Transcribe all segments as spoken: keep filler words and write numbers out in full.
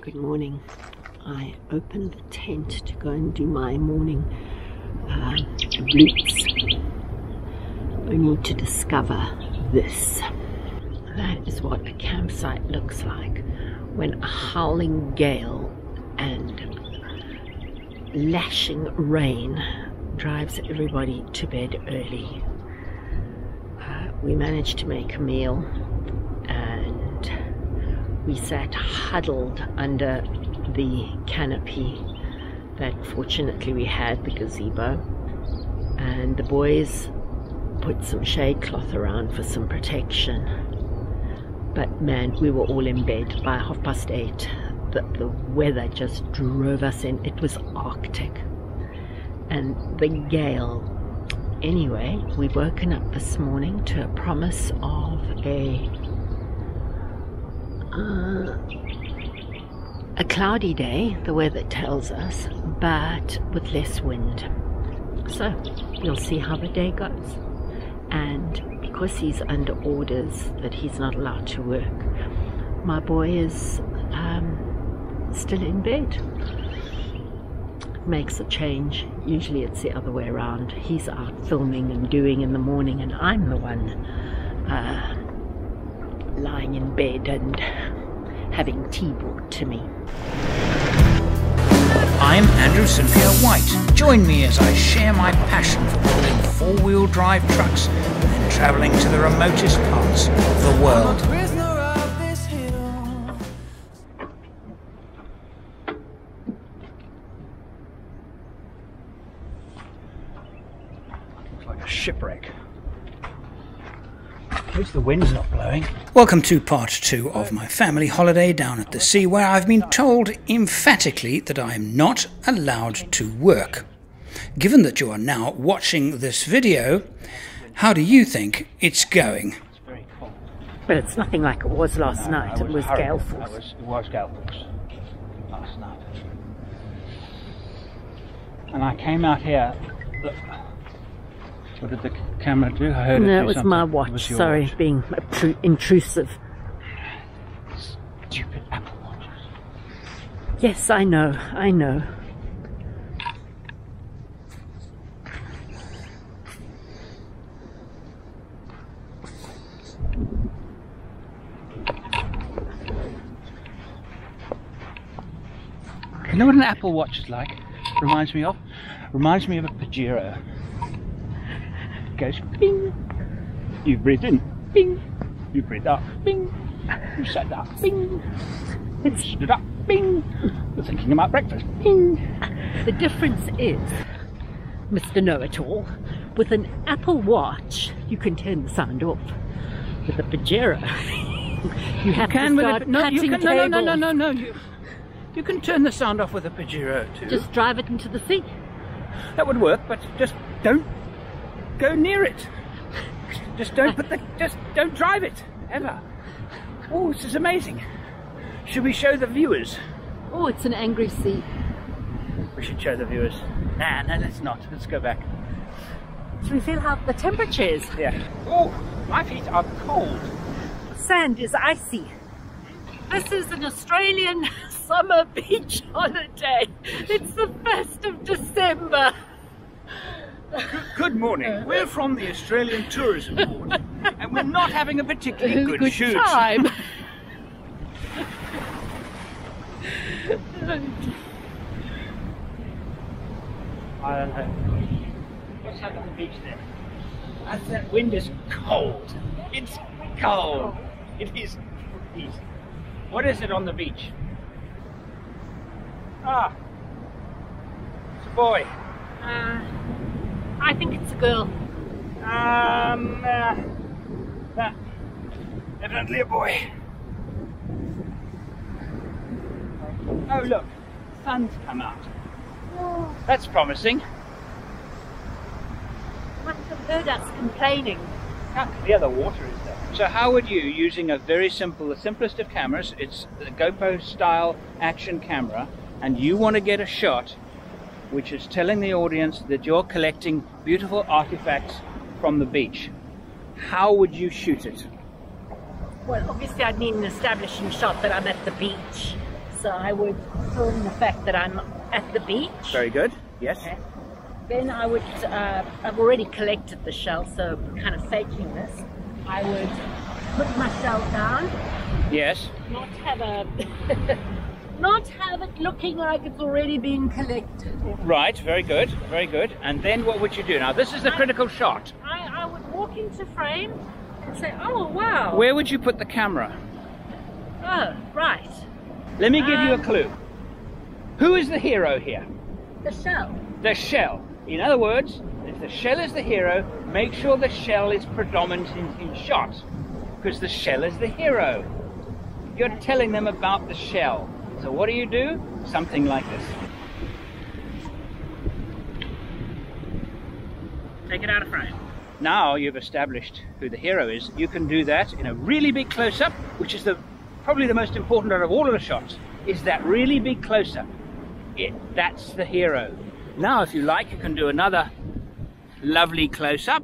Good morning. I opened the tent to go and do my morning uh, bloops, only to discover this. That is what a campsite looks like when a howling gale and lashing rain drives everybody to bed early. Uh, we managed to make a meal and we sat huddled under the canopy that fortunately we had, the gazebo, and the boys put some shade cloth around for some protection. But man, we were all in bed by half past eight. The, the weather just drove us in. It was Arctic. And the gale. Anyway, we've woken up this morning to a promise of a uh, a cloudy day, the weather tells us, but with less wind. So we'll see how the day goes. And because he's under orders that he's not allowed to work, my boy is um, still in bed. Makes a change. Usually it's the other way around. He's out filming and doing in the morning, and I'm the one uh, lying in bed and having tea brought to me. I'm Andrew St Pierre White. Join me as I share my passion for building four-wheel drive trucks and travelling to the remotest parts of the world. Looks like a shipwreck. At least the wind's not blowing. Welcome to part two of my family holiday down at the sea, where I've been told emphatically that I am not allowed to work. Given that you are now watching this video, how do you think it's going? It's very cold. Well, it's nothing like it was last no, night. Was it was horrible. Gale force. Was, it was gale force last night. And I came out here. Look. What did the camera do? I heard no, it, it was something. My watch. Was Sorry, watch. Being intrusive. Stupid Apple Watches. Yes, I know. I know. You know what an Apple Watch is like? Reminds me of? Reminds me of a Pajero. Goes bing, you breathe in, bing, you breathe out, bing, you sat down, bing, you stood up, bing, you're thinking about breakfast, bing. The difference is, Mister Know-it-all, with an Apple Watch you can turn the sound off. With a Pajero you have you can to start with a, no, you can, no, no, no, no, no, you, you can turn the sound off with a Pajero too. Just drive it into the sea. That would work, but just don't go near it. Just don't put the. Just don't drive it ever. Oh, this is amazing. Should we show the viewers? Oh, it's an angry sea. We should show the viewers. Nah, no, let's not. Let's go back. Should we feel how the temperature is? Yeah. Oh, my feet are cold. Sand is icy. This is an Australian summer beach holiday. It's the first of December. Good morning. We're from the Australian Tourism Board and we're not having a particularly good, good shoot. Time. I don't know. What's happened to the beach there? As that wind is cold. It's cold. It is freezing. What is it on the beach? Ah. It's a boy. Ah. Uh, I think it's a girl. Um, uh, that evidently a boy. Oh look, sun's come out. Oh. That's promising. You must have heard us complaining. How clear the water is there. So how would you, using a very simple, the simplest of cameras, it's the GoPro style action camera, and you want to get a shot which is telling the audience that you're collecting beautiful artifacts from the beach. How would you shoot it? Well, obviously I'd need an establishing shot that I'm at the beach. so I would film the fact that I'm at the beach. Very good, yes. Okay. Then I would, uh, I've already collected the shell, so kind of faking this, I would put my shell down. Yes. Not have a, not have it looking like it's already been collected. Right, very good, very good. And then what would you do? Now this is the I, critical shot. I, I would walk into frame and say, oh wow. Where would you put the camera? Oh, right. Let me give um, you a clue. Who is the hero here? The shell. The shell. In other words, if the shell is the hero, make sure the shell is predominant in, in shot, because the shell is the hero. You're telling them about the shell. So what do you do? Something like this. Take it out of frame. Now you've established who the hero is. You can do that in a really big close-up, which is the probably the most important out of all of the shots, is that really big close-up. It, that's the hero. Now, if you like, you can do another lovely close-up.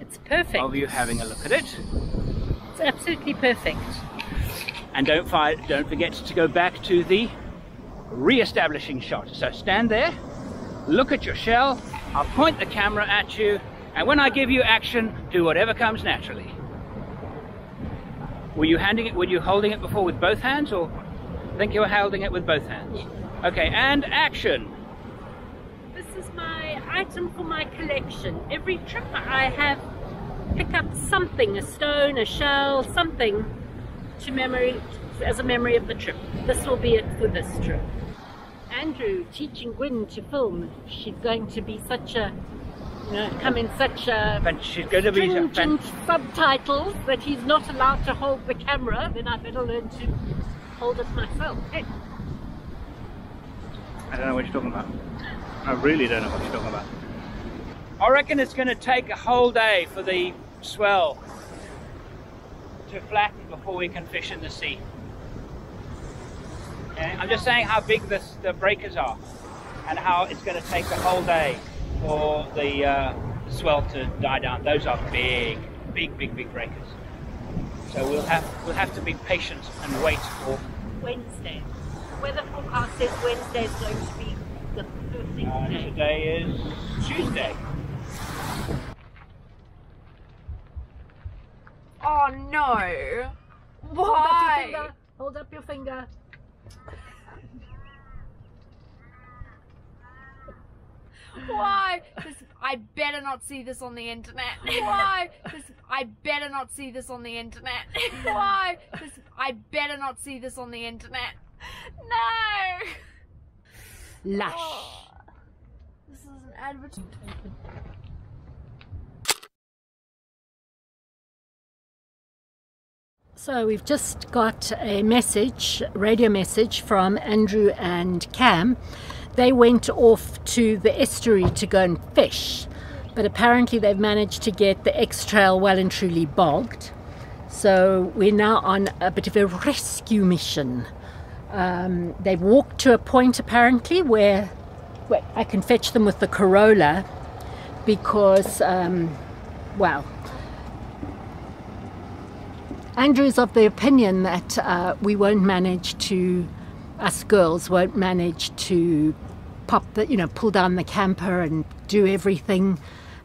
It's perfect. Of you having a look at it. It's absolutely perfect. And don't, fi don't forget to go back to the re-establishing shot. So stand there, look at your shell, I'll point the camera at you, and when I give you action, do whatever comes naturally. Were you handing it, were you holding it before with both hands, or? I think you were holding it with both hands. Yeah. Okay, and action. This is my item for my collection. Every trip I have pick up something, a stone, a shell, something to memory, as a memory of the trip. This will be it for this trip. Andrew teaching Gwynn to film. She's going to be such a, you know, come in such a she's going to be stringent subtitles that he's not allowed to hold the camera. Then I better learn to hold it myself. Hey. I don't know what you're talking about. I really don't know what you're talking about. I reckon it's going to take a whole day for the swell to flatten before we can fish in the sea. Okay? I'm just saying how big this, the breakers are and how it's going to take a whole day for the uh, swell to die down. Those are big, big, big, big breakers. So we'll have, we'll have to be patient and wait for Wednesday. The weather forecast says Wednesday is going to be the perfect uh, day. Today is Tuesday. Oh no! Why? Hold up your finger. Hold up your finger. Why? This, I better not see this on the internet. Why? This, I better not see this on the internet. Why? This, I better not see this on the internet. No! Lush. Oh, this is an advertisement. So we've just got a message, radio message from Andrew and Cam. They went off to the estuary to go and fish, but apparently they've managed to get the X-Trail well and truly bogged. So we're now on a bit of a rescue mission. Um, they've walked to a point apparently where, where I can fetch them with the Corolla because, um, well, Andrew's of the opinion that uh, we won't manage to, us girls won't manage to pop the, you know, pull down the camper and do everything.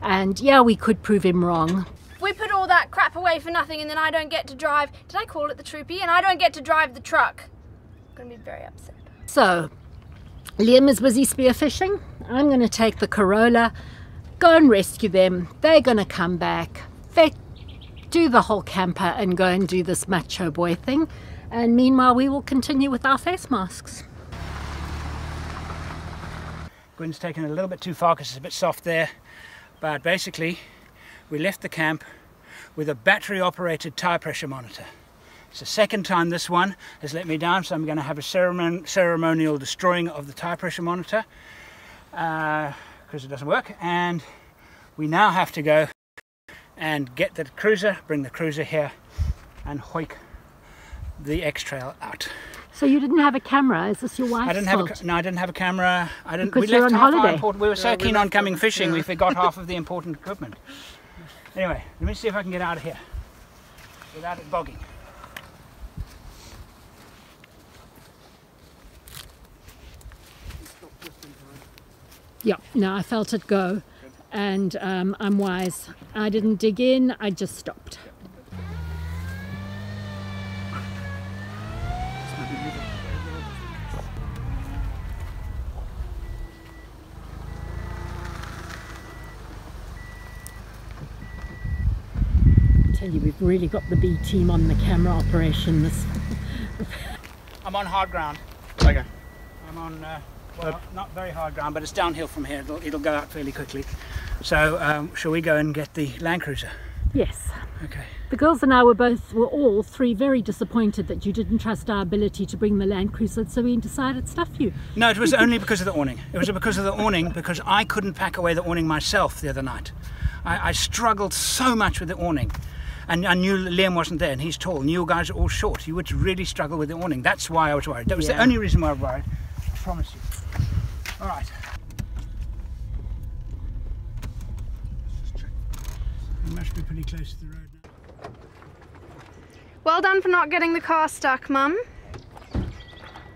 And yeah, we could prove him wrong. We put all that crap away for nothing and then I don't get to drive, did I call it the troopy? And I don't get to drive the truck. Going to be very upset. So Liam is busy spearfishing. I'm going to take the Corolla, go and rescue them. They're going to come back, do the whole camper and go and do this macho boy thing. And meanwhile we will continue with our face masks. Gwynn's taken a little bit too far because it's a bit soft there, but basically we left the camp with a battery operated tire pressure monitor. It's the second time this one has let me down, so I'm going to have a ceremon ceremonial destroying of the tire pressure monitor because uh, it doesn't work. And we now have to go and get the cruiser, bring the cruiser here and hoik the X-Trail out. So you didn't have a camera? Is this your wife's I didn't fault? Have a, no, I didn't have a camera. I didn't, because we left on half holiday. Our important, we were yeah, so we keen on coming fishing, yeah. We forgot half of the important equipment. Anyway, let me see if I can get out of here without it bogging. Yeah, no, I felt it go, and um, I'm wise. I didn't dig in, I just stopped. I tell you, we've really got the B team on the camera operation this. I'm on hard ground. Okay. I'm on uh, well, not very hard ground, but it's downhill from here. It'll, it'll go out fairly quickly. So um, shall we go and get the Land Cruiser? Yes. Okay. The girls and I were both, were all three very disappointed that you didn't trust our ability to bring the Land Cruiser, so we decided stuff you. No, it was only because of the awning. It was because of the awning, because I couldn't pack away the awning myself the other night. I, I struggled so much with the awning. And I knew Liam wasn't there, and he's tall, and you guys are all short. You would really struggle with the awning. That's why I was worried. That was yeah. the only reason why I was worried, I promise you. All right. We must be pretty close to the road now. Well done for not getting the car stuck, Mum.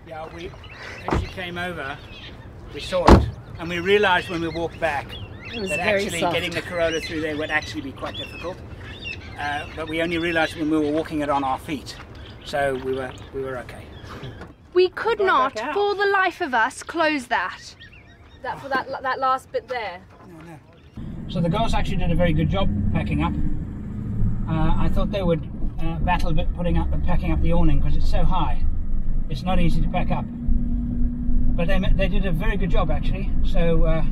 Yeah, we, as you came over, we saw it, and we realised when we walked back that actually soft. Getting the Corolla through there would actually be quite difficult. Uh, but we only realised when we were walking it on our feet, so we were we were okay. We could not, for the life of us, close that. That for that that last bit there. No, no. So the girls actually did a very good job packing up. Uh, I thought they would uh, battle a bit putting up and packing up the awning because it's so high. It's not easy to pack up, but they they did a very good job actually. So uh,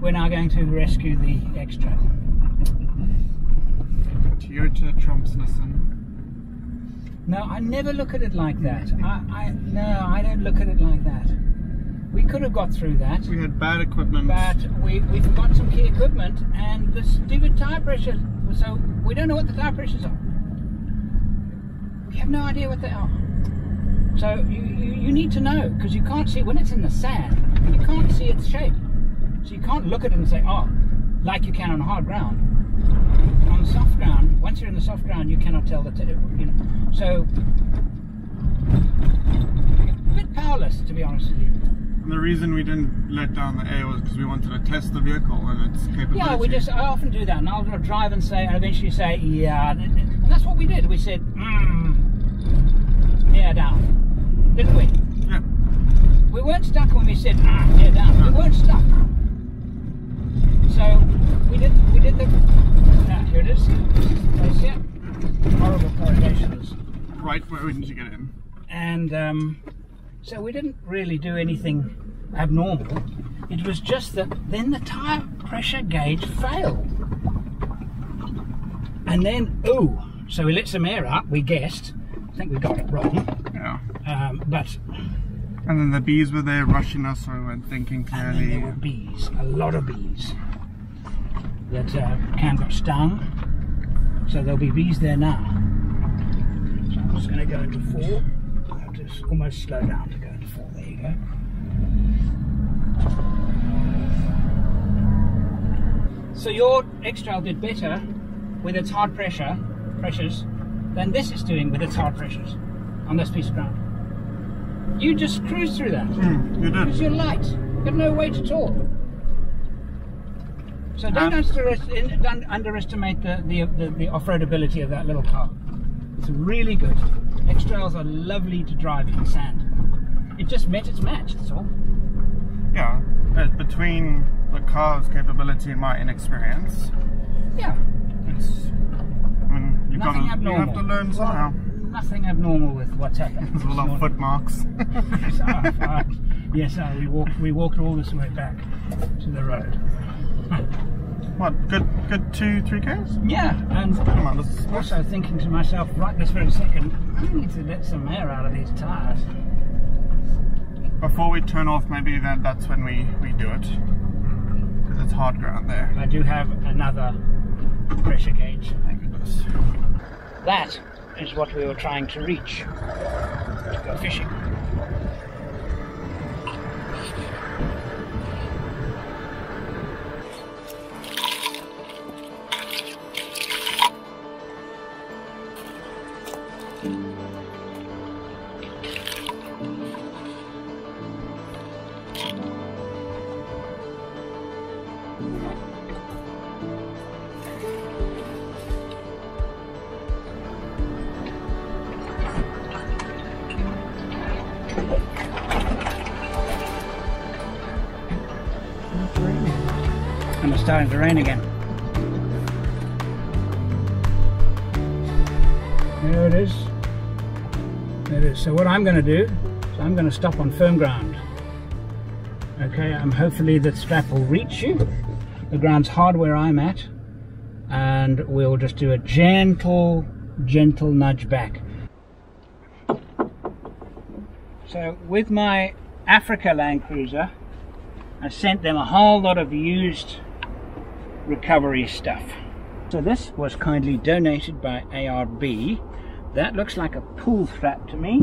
we're now going to rescue the X-Trail. Toyota trumps Nissan. No, I never look at it like that. I, I no, I don't look at it like that. We could have got through that. We had bad equipment. But we, we forgot some key equipment and the stupid tire pressures. So we don't know what the tire pressures are. We have no idea what they are. So you, you, you need to know, because you can't see, when it's in the sand, you can't see its shape. So you can't look at it and say, oh, like you can on hard ground. On the soft ground, once you're in the soft ground, you cannot tell that, you know. So, a bit powerless, to be honest with you. And the reason we didn't let down the air was because we wanted to test the vehicle and its capability. Yeah, we just, I often do that, and I'll drive and say, and eventually say, yeah, and that's what we did. We said, mm, air down, didn't we? Yeah. We weren't stuck when we said, mm, air down. No. We weren't stuck. So, we did, we did the, ah, here it is, yeah. Horrible corrugations. Right where we need to get in. And um, so we didn't really do anything abnormal. It was just that then the tire pressure gauge failed. And then, ooh, so we let some air up, we guessed. I think we got it wrong. Yeah. Um, but. And then the bees were there rushing us, so we weren't thinking clearly. And then there were bees, a lot of bees. That uh, Cam got stung, so there'll be bees there now. So I'm just going to go into four. I'll just almost slow down to go into four. There you go. So your X-Trail did better with its hard pressure pressures than this is doing with its hard pressures on this piece of ground. You just cruised through that. Mm, you did. Because you're light. You've got no weight at all. So don't, um, don't underestimate the, the, the, the off-road ability of that little car. It's really good. X-Trails are lovely to drive in the sand. It just met its match, that's all. Yeah, uh, between the car's capability and my inexperience. Yeah. It's, I mean, you've got to, you have to learn somehow. Nothing abnormal with what's happened. There's a lot of footmarks. Yes, uh, uh, yes uh, we, walked, we walked all this way back to the road. What, good good two, three Ks? Yeah, and I'm also thinking to myself right this very second, I need to let some air out of these tyres. Before we turn off, maybe that, that's when we, we do it, because it's hard ground there. I do have another pressure gauge. Thank goodness. That is what we were trying to reach, to go fishing. It's raining. And it's starting to rain again. There it is. There it is. So what I'm going to do is I'm going to stop on firm ground. Okay, um, hopefully the strap will reach you. The ground's hard where I'm at. And we'll just do a gentle, gentle nudge back. So with my Africa Land Cruiser, I sent them a whole lot of used recovery stuff. So this was kindly donated by A R B. That looks like a pull strap to me,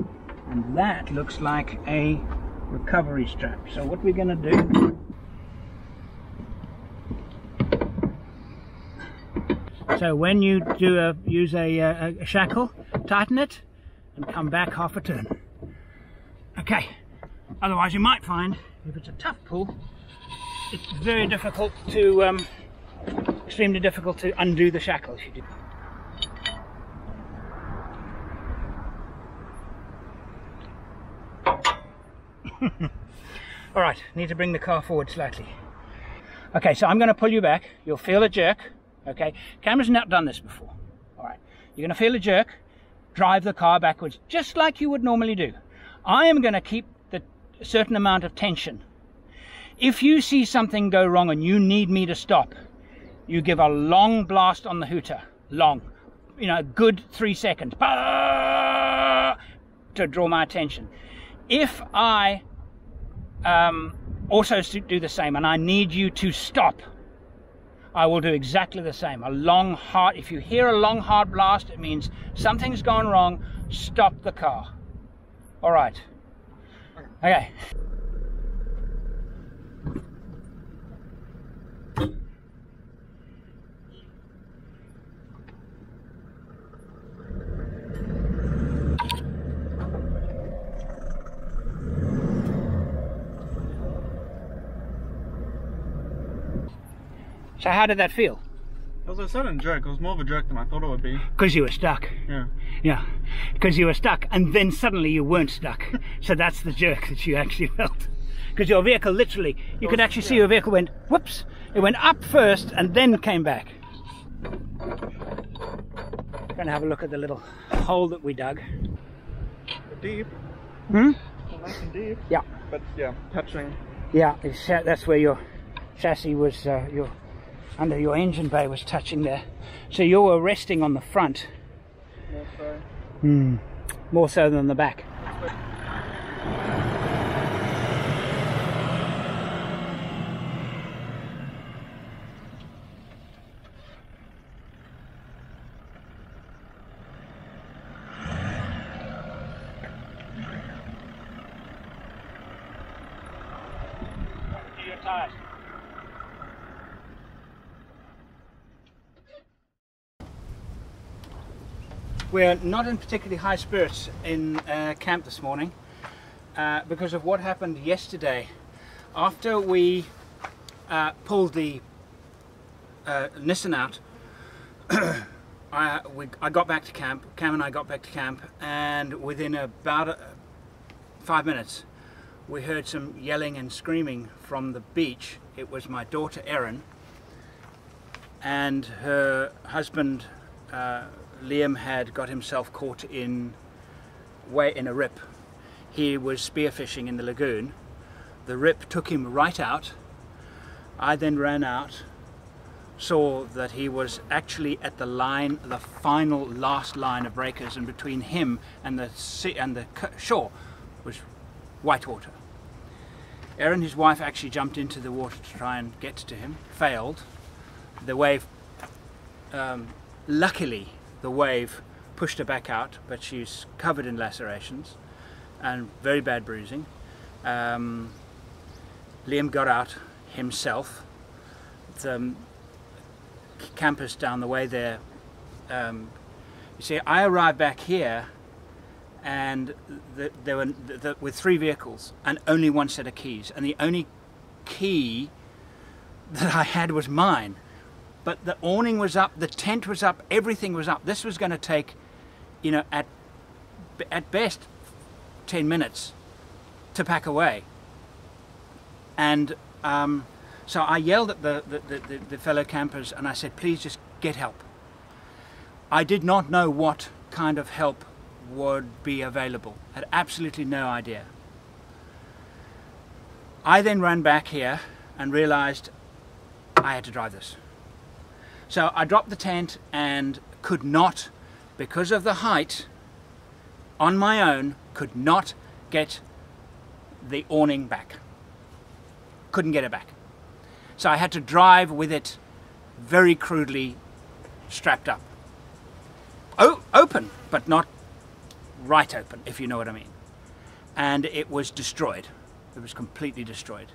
and that looks like a recovery strap. So what we're going to do, so when you do a, use a, a shackle, tighten it and come back half a turn. Okay, otherwise you might find if it's a tough pull, it's very difficult to, um, extremely difficult to undo the shackle if you do. All right, need to bring the car forward slightly. Okay, so I'm going to pull you back. You'll feel a jerk. Okay, camera's not done this before. All right, you're going to feel a jerk. Drive the car backwards, just like you would normally do. I am going to keep the certain amount of tension. If you see something go wrong and you need me to stop, you give a long blast on the hooter, long, you know, a good three seconds to draw my attention. If I um, also do the same and I need you to stop, I will do exactly the same. A long, hard, if you hear a long, hard blast, it means something's gone wrong, stop the car. All right. Okay. So how did that feel? It was a sudden jerk. It was more of a jerk than I thought it would be. Because you were stuck. Yeah. Yeah. Because you were stuck, and then suddenly you weren't stuck. So that's the jerk that you actually felt. Because your vehicle literally, you was, could actually yeah. see your vehicle went, whoops. It went up first and then came back. We're going to have a look at the little hole that we dug. Deep. Hmm? Nice and deep. Yeah. But yeah, touching. Yeah, it's, that's where your chassis was, uh, your... under your engine bay was touching there, so you were resting on the front more so, mm, more so than the back. We're not in particularly high spirits in uh, camp this morning uh, because of what happened yesterday. After we uh, pulled the uh, Nissan out, I, we, I got back to camp, Cam and I got back to camp, and within about a, five minutes we heard some yelling and screaming from the beach. It was my daughter Erin and her husband uh, Liam had got himself caught in way in a rip. He was spearfishing in the lagoon. The rip took him right out. I then ran out, saw that he was actually at the line, the final last line of breakers, and between him and the sea and the shore was whitewater. Erin, his wife, actually jumped into the water to try and get to him. Failed. The wave, um, luckily, the wave pushed her back out, but she's covered in lacerations and very bad bruising. Um, Liam got out himself. The um, campus down the way there, um, you see, I arrived back here and the, there were the, the, with three vehicles and only one set of keys, and the only key that I had was mine. But the awning was up, the tent was up, everything was up. This was going to take, you know, at, at best ten minutes to pack away. And um, so I yelled at the, the, the, the fellow campers and I said, please just get help. I did not know what kind of help would be available. I had absolutely no idea. I then ran back here and realized I had to drive this. So I dropped the tent and could not, because of the height, on my own, could not get the awning back. Couldn't get it back. So I had to drive with it very crudely strapped up. O- open, but not right open, if you know what I mean. And it was destroyed. It was completely destroyed.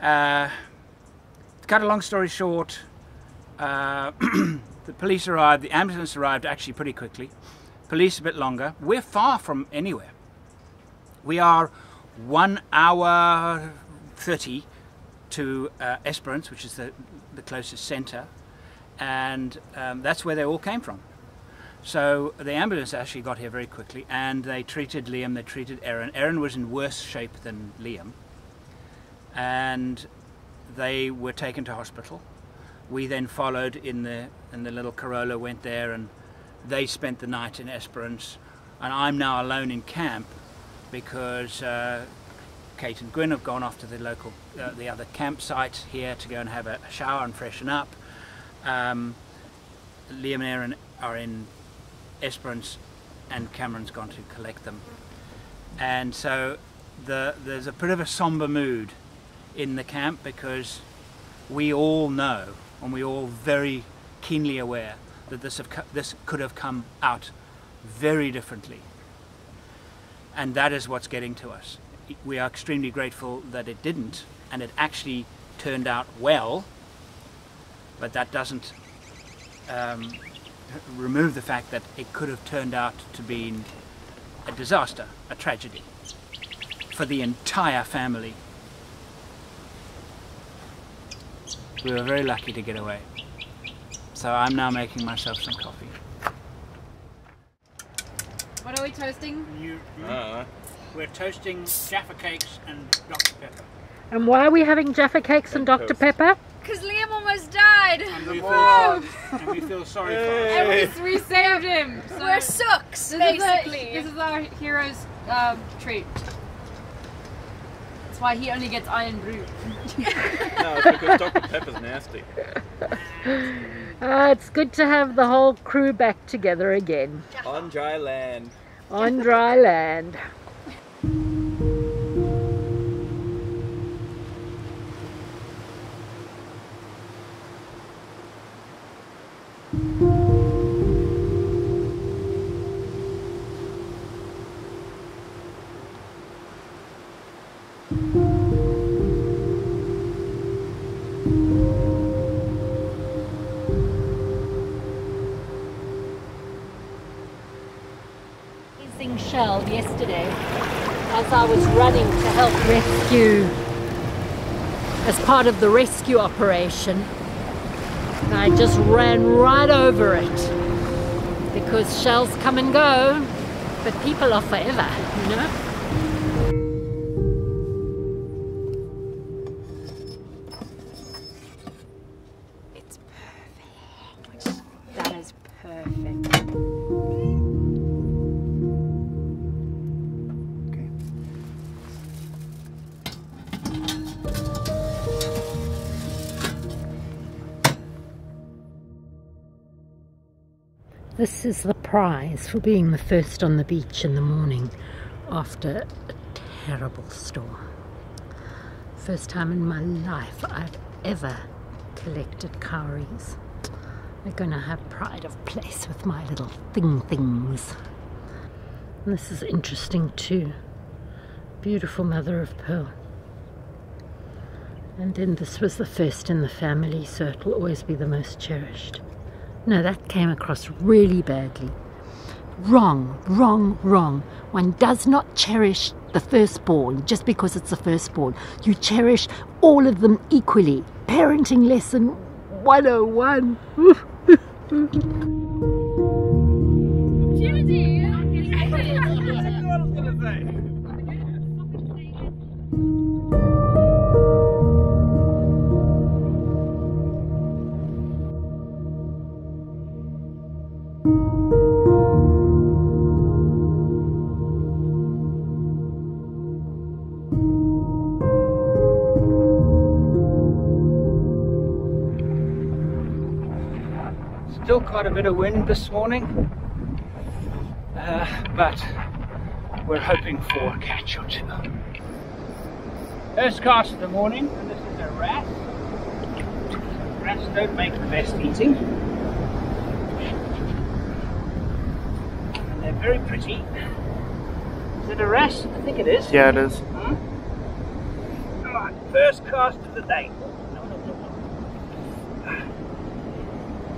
Uh, to cut a long story short, uh, the police arrived, the ambulance arrived actually pretty quickly. Police a bit longer. We're far from anywhere. We are one hour thirty to uh, Esperance, which is the, the closest centre, and um, that's where they all came from. So the ambulance actually got here very quickly, and they treated Liam, they treated Erin. Erin was in worse shape than Liam, and they were taken to hospital. We then followed in the, in the little Corolla, went there, and they spent the night in Esperance, and I'm now alone in camp because uh, Kate and Gwynn have gone off to the local, uh, the other campsite here to go and have a shower and freshen up. Um, Liam and Erin are in Esperance, and Cameron's gone to collect them. And so the, there's a bit of a somber mood in the camp because we all know, and we're all very keenly aware, that this, have, this could have come out very differently. And that is what's getting to us. We are extremely grateful that it didn't, and it actually turned out well, but that doesn't um, remove the fact that it could have turned out to be a disaster, a tragedy, for the entire family. We were very lucky to get away. So I'm now making myself some coffee. What are we toasting? You, uh. We're toasting Jaffa cakes and Dr Pepper. And why are we having Jaffa cakes and, and Dr Toast. Pepper? Because Liam almost died! And we, feel, and we feel sorry for him. And we, we saved him! So we're sooks, basically. Is a, this is our hero's um, treat. That's why he only gets Iron Bru. No, it's because Dr Pepper's nasty. Uh, it's good to have the whole crew back together again. On dry land. On dry land. Yesterday as I was running to help rescue as part of the rescue operation, and I just ran right over it because shells come and go, but people are forever, you know. This is the prize for being the first on the beach in the morning after a terrible storm. First time in my life I've ever collected cowries. We're going to have pride of place with my little thing things. And this is interesting too. Beautiful mother of pearl. And then this was the first in the family, so it'll always be the most cherished. No, that came across really badly. Wrong, wrong, wrong. One does not cherish the firstborn just because it's the firstborn. You cherish all of them equally. Parenting lesson one oh one. Judy! I thought I was going to say. still quite a bit of wind this morning, uh, but we're hoping for a catch or two. First cast of the morning, and this is a wrasse. Wrasse don't make the best eating. And they're very pretty. Is it a wrasse? I think it is. Yeah, it is. Huh? All right, first cast of the day.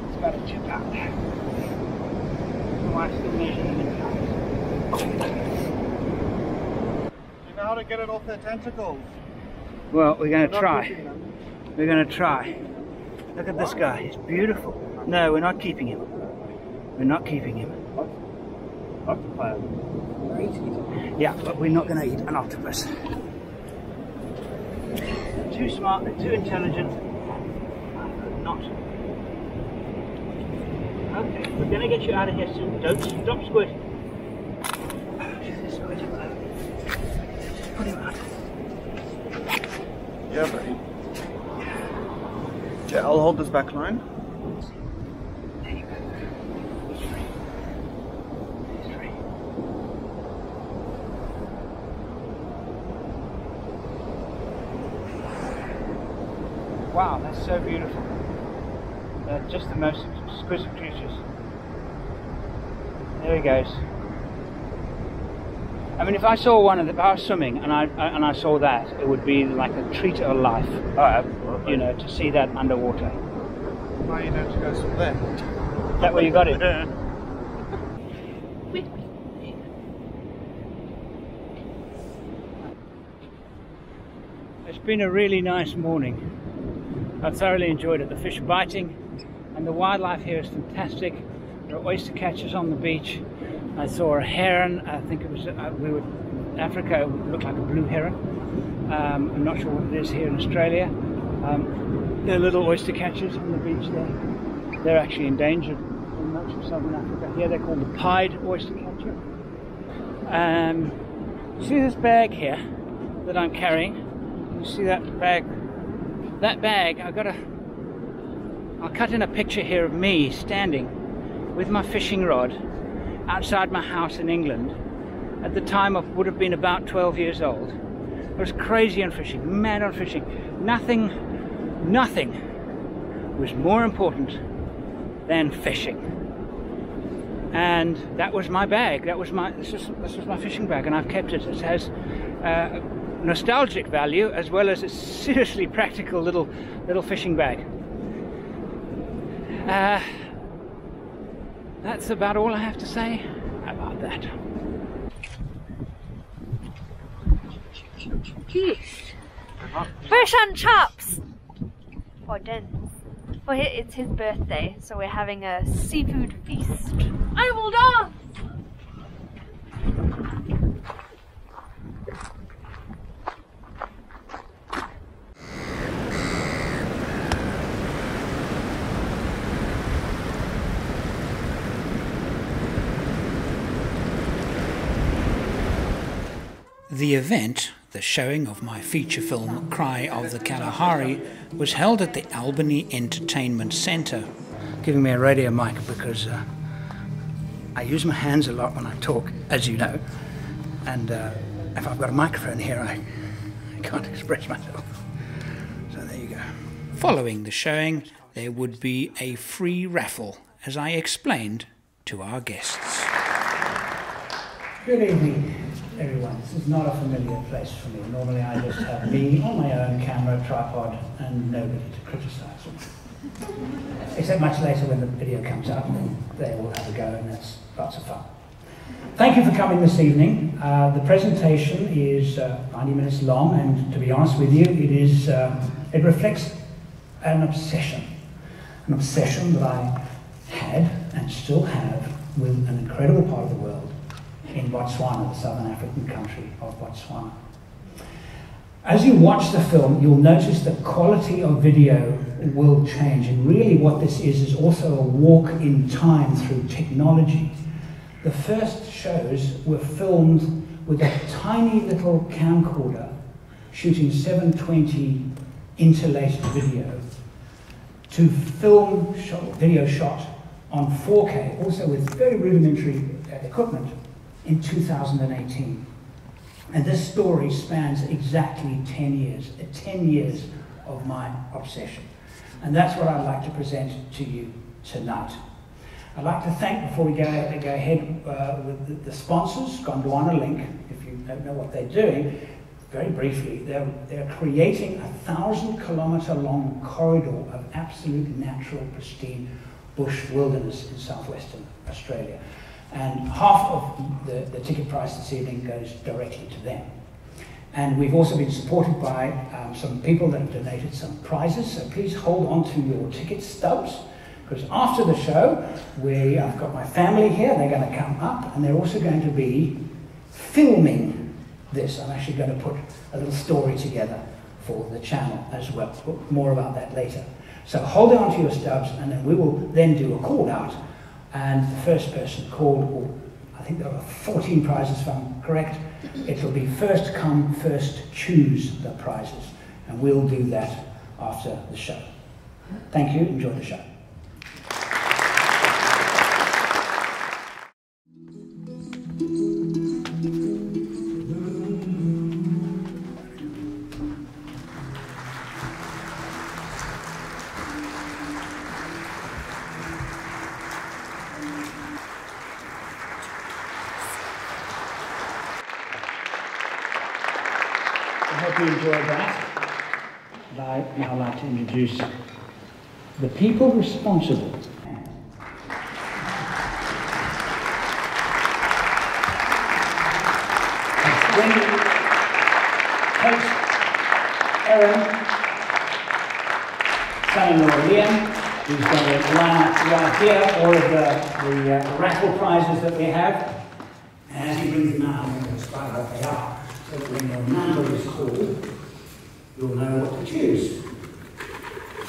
It's about a chip out there. My wife's still measuring it out. Do you know how to get it off their tentacles? Well, we're going to try. We're going to try. Look at this guy. He's beautiful. No, we're not keeping him. We're not keeping him. Octopus. Yeah, but we're not going to eat an octopus. Too smart, they're too intelligent. Not. Okay, we're going to get you out of here soon. Don't stop squirting. Just put him out. Yeah, buddy. Yeah, I'll hold this back line. There you go. He's free. He's free. Wow, that's so beautiful. They're just the most exquisite creatures. There he goes. I mean, if I saw one of the, if I was swimming and I, I and I saw that, it would be like a treat of life. Oh, absolutely. You know, to see that underwater. Now you know to go swim there. Is that where you got it? Yeah. It's been a really nice morning. I thoroughly enjoyed it. The fish are biting, and the wildlife here is fantastic. There are oyster catchers on the beach. I saw a heron. I think it was uh, we were Africa. It would look like a blue heron. Um, I'm not sure what it is here in Australia. Um, there are little oyster catchers on the beach there. They're actually endangered in much of southern Africa. Here they're called the pied oyster catcher. Um, you see this bag here that I'm carrying? You see that bag? That bag, I've got a, I'll cut in a picture here of me standing with my fishing rod outside my house in England. At the time I would have been about twelve years old. I was crazy on fishing, mad on fishing. Nothing, nothing was more important than fishing. And that was my bag, that was my, this is, this was my fishing bag, and I've kept it. It has uh, nostalgic value as well as a seriously practical little little fishing bag. Uh, that's about all I have to say about that. Jeez. Fish and chips for dinner. For his, it's his birthday, so we're having a seafood feast. I will dance. The event, the showing of my feature film Cry of the Kalahari, was held at the Albany Entertainment Centre. Giving me a radio mic because uh, I use my hands a lot when I talk, as you know, and uh, if I've got a microphone here I, I can't express myself. So there you go. Following the showing there would be a free raffle, as I explained to our guests. Good evening, everyone. This is not a familiar place for me. Normally I just have me on my own camera, tripod, and nobody to criticise. Except much later when the video comes out, and they all have a go, and that's lots of fun. Thank you for coming this evening. Uh, the presentation is uh, ninety minutes long, and to be honest with you, it is uh, it reflects an obsession. An obsession that I had and still have with an incredible part of the world, in Botswana, the southern African country of Botswana. As you watch the film, you'll notice the quality of video will change, and really what this is is also a walk in time through technology. The first shows were filmed with a tiny little camcorder, shooting seven twenty interlaced video, to film shot, video shot on four K, also with very rudimentary equipment, in two thousand eighteen. And this story spans exactly ten years, ten years of my obsession. And that's what I'd like to present to you tonight. I'd like to thank, before we go, go ahead uh, with the, the sponsors, Gondwana Link, if you don't know what they're doing, very briefly, they're, they're creating a thousand kilometer long corridor of absolute natural, pristine bush wilderness in southwestern Australia. And half of the, the ticket price this evening goes directly to them. And we've also been supported by um, some people that have donated some prizes, so please hold on to your ticket stubs, because after the show, we, I've got my family here, they're going to come up, and they're also going to be filming this. I'm actually going to put a little story together for the channel as well. More about that later. So hold on to your stubs, and then we will then do a call out. And the first person called, or I think there were fourteen prizes if I'm correct, it'll be first come, first choose the prizes. And we'll do that after the show. Thank you, enjoy the show. The people responsible. Wendy, Kate, Erin, son-in-law Liam, who's going to line up right here all of the, the uh, raffle prizes that we have. And as he brings them out, I'm going to explain what they are, so that when your number is called, you'll know what to choose.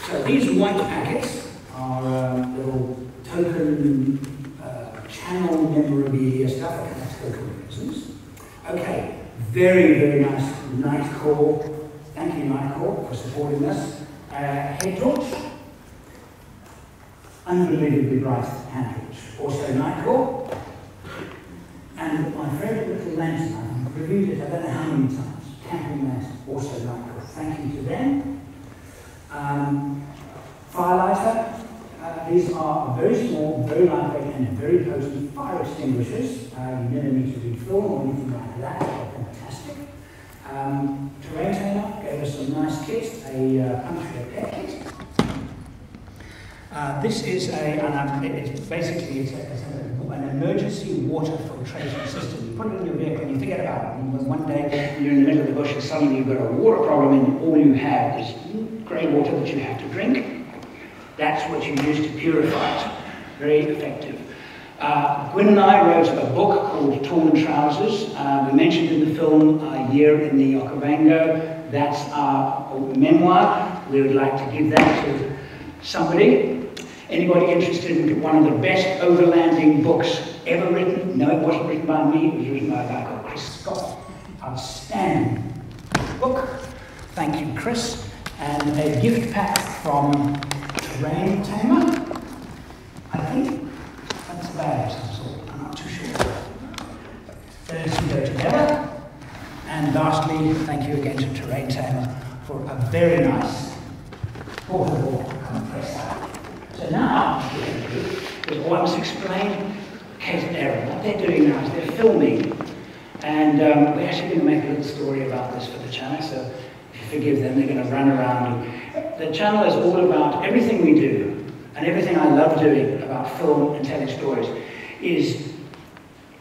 So these white packets are um, little token uh, channel memorabilia stuff, that's token reasons. Okay, very, very nice Nightcore. Thank you, Nightcore, for supporting us. Uh, head torch, unbelievably bright hand torch. Also Nightcore. And my favourite little lantern, I've reviewed it I don't know how many times, camping lantern, also Nightcore. Thank you to them. Um, firelighter, uh, these are very small, very lightweight and very potent fire extinguishers. Uh, you never need to do film or anything like that, they're fantastic. Um, Terrain Tamer gave us a nice kit, a uh, puncture pet kit. Uh, this is a, and it's basically it's a, it's an emergency water filtration system. You put it in your vehicle and you forget about it. And one day you're in the middle of the bush and suddenly you've got a water problem and all you have is grey water that you have to drink. That's what you use to purify it. Very effective. Uh, Gwynn and I wrote a book called Torn Trousers. Uh, we mentioned in the film A Year in the Okavango. That's our memoir. We would like to give that to somebody. Anybody interested in one of the best overlanding books ever written? No, it wasn't written by me. It was written by a guy called Chris Scott. Outstanding book. Thank you, Chris. And a gift pack from Terrain Tamer, I think. That's a bag of some sort, I'm not too sure. Those two go together. And lastly, thank you again to Terrain Tamer for a very nice portable compressor. So now, because all I must explain, Kate and Erin, what they're doing now is they're filming. And um, we're actually going to make a little story about this for the channel. So forgive them, they're going to run around. The channel is all about everything we do, and everything I love doing about film and telling stories is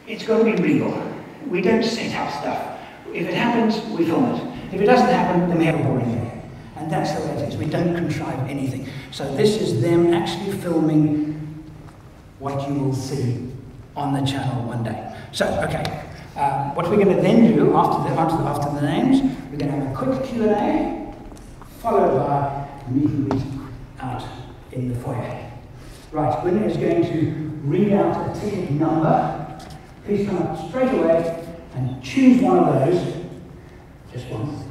it's got to be real. We don't set up stuff. If it happens, we film it. If it doesn't happen, then we have a boring day. And that's the way it is. We don't contrive anything. So this is them actually filming what you will see on the channel one day. So, okay. Um, what we're going to then do after the, after the, after the names, we're going to have a quick Q and A, followed by meet and meet out in the foyer. Right, Gwynn is going to read out a ticket number. Please come up straight away and choose one of those, just one.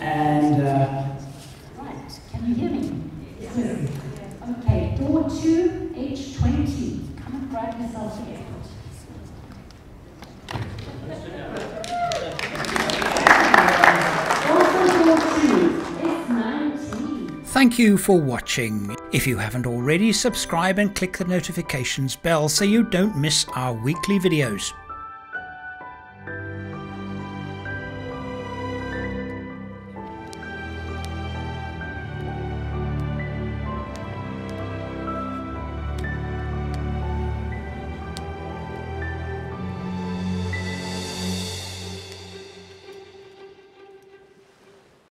And uh, right, can you hear me? Yes. Okay, door two, H twenty. Thank you for watching. If you haven't already, subscribe and click the notifications bell so you don't miss our weekly videos.